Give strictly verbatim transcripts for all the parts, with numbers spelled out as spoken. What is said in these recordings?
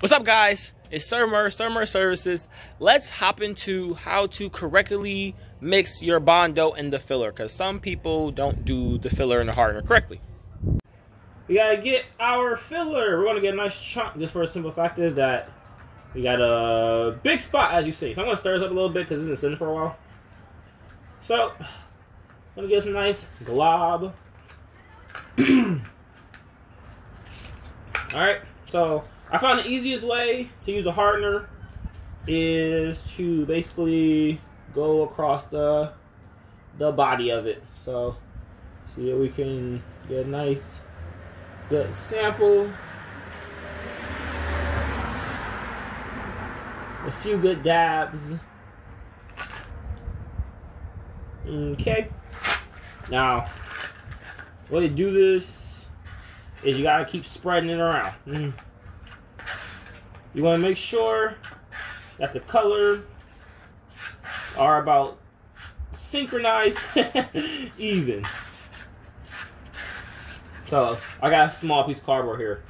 What's up, guys? It's Sir Murph, Sir Murph Services. Let's hop into how to correctly mix your Bondo and the filler, because some people don't do the filler and the hardener correctly. We gotta get our filler. We're gonna get a nice chunk. Just for a simple fact is that we got a big spot, as you see. So I'm gonna stir this up a little bit because it's been sitting for a while. So I'm gonna get some nice glob. All right, so I found the easiest way to use a hardener is to basically go across the the body of it. So see that we can get a nice good sample, a few good dabs. Okay, now the way to do this is you gotta keep spreading it around. Mm. You want to make sure that the color are about synchronized, even. So I got a small piece of cardboard here,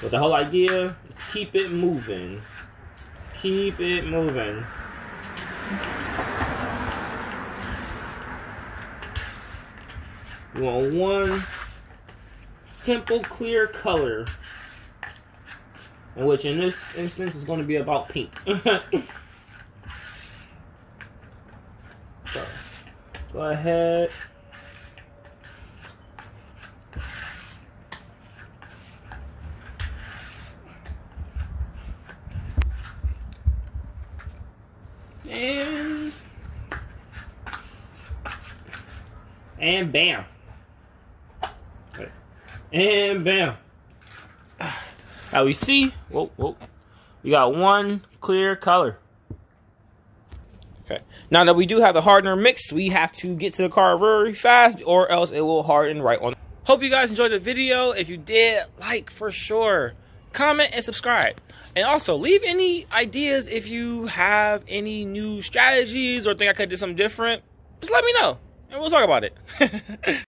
but the whole idea is keep it moving, keep it moving. You want one simple clear color, in which in this instance is going to be about pink. So, go ahead. And, and bam. And bam. Now we see, whoa, whoa, we got one clear color. Okay. Now that we do have the hardener mixed, we have to get to the car very fast, or else it will harden right on. Hope you guys enjoyed the video. If you did, like for sure, comment and subscribe. And also leave any ideas if you have any new strategies or think I could do something different. Just let me know, and we'll talk about it.